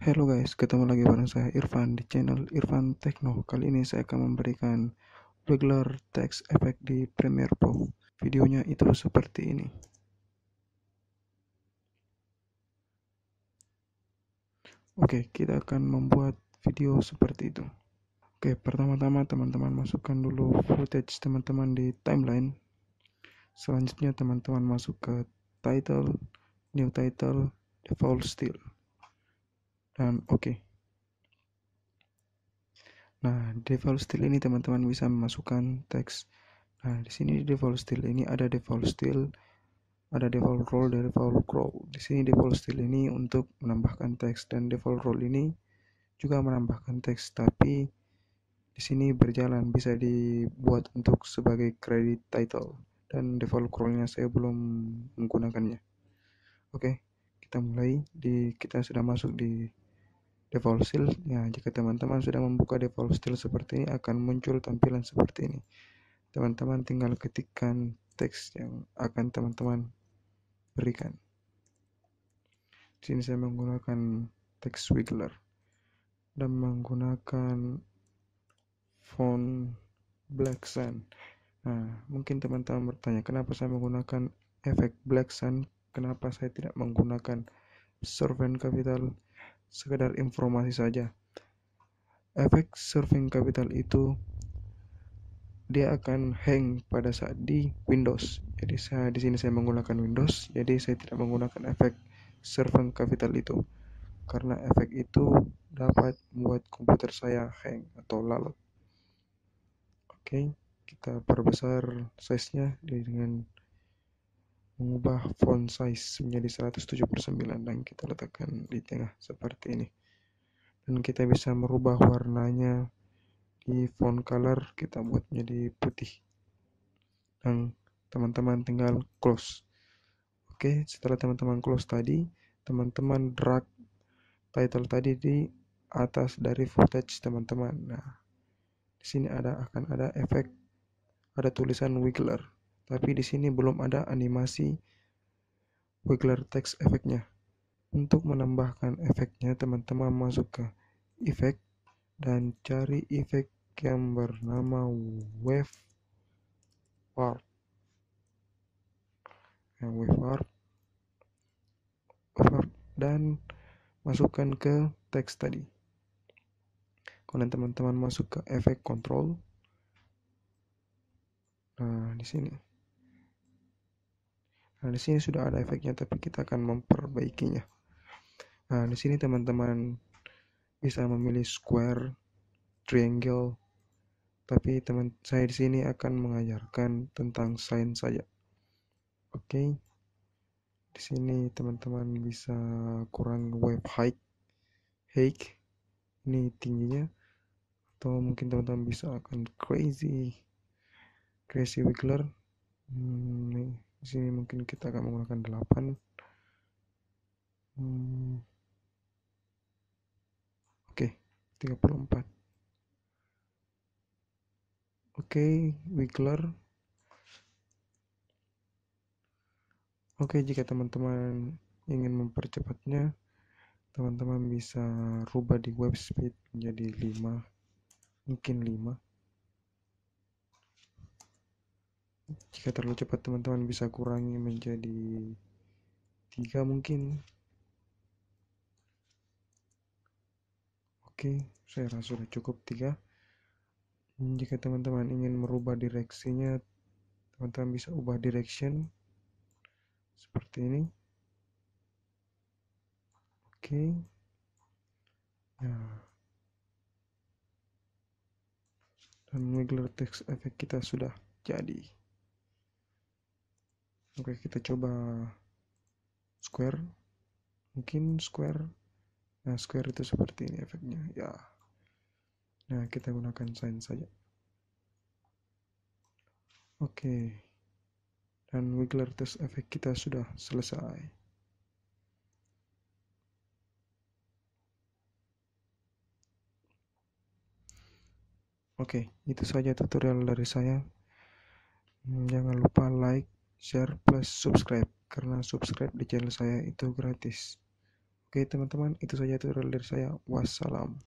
Hello guys, ketemu lagi bareng saya Irfan di channel Irfan Techno. Kali ini saya akan memberikan regular text effect di Premiere Pro. Videonya itu seperti ini. Oke, kita akan membuat video seperti itu. Oke, pertama-tama teman-teman masukkan dulu footage teman-teman di timeline. Selanjutnya teman-teman masuk ke title, new title, default still. Dan oke. Nah, default still ini teman-teman bisa memasukkan teks. Nah, di sini default still ini ada default still, ada default role dan default row. Di sini default still ini untuk menambahkan teks dan default role ini juga menambahkan teks, tapi di sini berjalan bisa dibuat untuk sebagai credit title dan default role-nya saya belum menggunakannya. Oke, kita mulai. Kita sudah masuk di default still. Nah, jika teman-teman sudah membuka default still seperti ini, akan muncul tampilan seperti ini. Teman-teman tinggal ketikkan teks yang akan teman-teman berikan. Di sini saya menggunakan teks wiggler dan menggunakan font Black Sun. Nah, mungkin teman-teman bertanya, kenapa saya menggunakan efek Black Sun? Kenapa saya tidak menggunakan Serpent Capital? Sekedar informasi saja, efek Serpent Capital itu dia akan hang pada saat di Windows. Jadi di sini saya menggunakan Windows, jadi saya tidak menggunakan efek Serpent Capital itu karena efek itu dapat membuat komputer saya hang atau lalat. Oke, kita perbesar size-nya dengan mengubah font size menjadi 179 dan kita letakkan di tengah seperti ini. Dan kita bisa merubah warnanya di font color, kita buat menjadi putih. Dan teman-teman tinggal close. Oke, setelah teman-teman close tadi, teman-teman drag title tadi di atas dari footage teman-teman. Nah, di sini akan ada efek, ada tulisan wiggler. Tapi di sini belum ada animasi wiggler text efeknya. Untuk menambahkan efeknya, teman-teman masuk ke efek dan cari efek yang bernama wave warp. Nah, wave warp dan masukkan ke teks tadi. Kemudian teman-teman masuk ke efek control. Nah, di sini. Nah, di sini sudah ada efeknya, tapi kita akan memperbaikinya. Nah, di sini teman-teman bisa memilih square, triangle, tapi saya di sini akan mengajarkan tentang sign saja. Oke. Di sini teman-teman bisa kurang web height ini tingginya, atau mungkin teman-teman bisa akan crazy wiggler. Di sini mungkin kita akan menggunakan 8. Oke, 34. Oke, wiggler. Oke, jika teman-teman ingin mempercepatnya, teman-teman bisa rubah di web speed menjadi 5, mungkin 5. Jika terlalu cepat, teman-teman bisa kurangi menjadi 3 mungkin. Oke, saya rasa sudah cukup 3. Jika teman-teman ingin merubah direksinya, teman-teman bisa ubah direction seperti ini. Oke. Nah. Dan wiggler text effect kita sudah jadi. Oke, kita coba square. Mungkin square. Nah, square itu seperti ini efeknya, ya. Nah, kita gunakan sign saja. Oke. Dan wiggler test efek kita sudah selesai. Oke, itu saja tutorial dari saya. Jangan lupa like, share, plus subscribe, karena subscribe di channel saya itu gratis. Oke teman-teman, itu saja tutorial dari saya. Wassalam.